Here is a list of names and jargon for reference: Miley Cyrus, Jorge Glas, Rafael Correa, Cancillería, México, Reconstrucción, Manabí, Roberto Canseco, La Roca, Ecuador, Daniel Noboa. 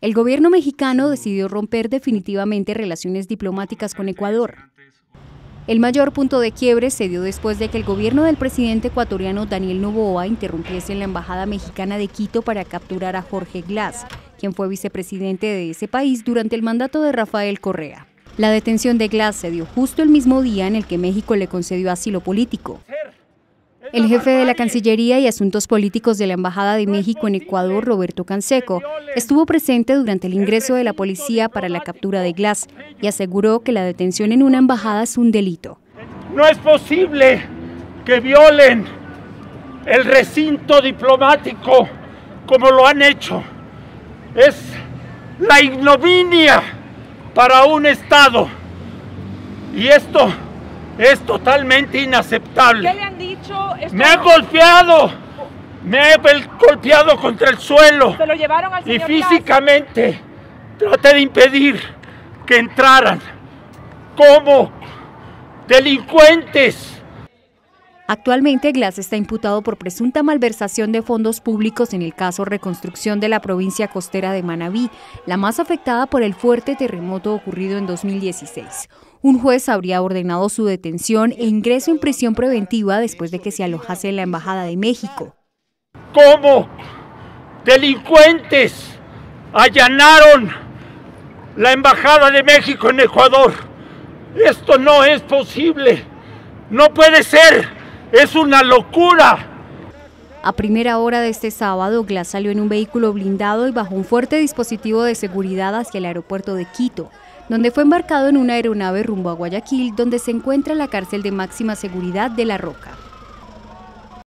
el gobierno mexicano decidió romper definitivamente relaciones diplomáticas con Ecuador. El mayor punto de quiebre se dio después de que el gobierno del presidente ecuatoriano Daniel Noboa interrumpiese en la embajada mexicana de Quito para capturar a Jorge Glas, quien fue vicepresidente de ese país durante el mandato de Rafael Correa. La detención de Glas se dio justo el mismo día en el que México le concedió asilo político. El jefe de la Cancillería y Asuntos Políticos de la Embajada de México en Ecuador, Roberto Canseco, estuvo presente durante el ingreso de la policía para la captura de Glas y aseguró que la detención en una embajada es un delito. No es posible que violen el recinto diplomático como lo han hecho. Es la ignominia para un Estado y esto es totalmente inaceptable. ¿Qué le han dicho? Me han golpeado, contra el suelo. ¿Se lo llevaron al señor Glas? Físicamente traté de impedir que entraran como delincuentes. Actualmente, Glas está imputado por presunta malversación de fondos públicos en el caso Reconstrucción de la provincia costera de Manabí, la más afectada por el fuerte terremoto ocurrido en 2016. Un juez habría ordenado su detención e ingreso en prisión preventiva después de que se alojase en la Embajada de México. Como delincuentes allanaron la Embajada de México en Ecuador. Esto no es posible, no puede ser. ¡Es una locura! A primera hora de este sábado, Glas salió en un vehículo blindado y bajo un fuerte dispositivo de seguridad hacia el aeropuerto de Quito, donde fue embarcado en una aeronave rumbo a Guayaquil, donde se encuentra la cárcel de máxima seguridad de La Roca.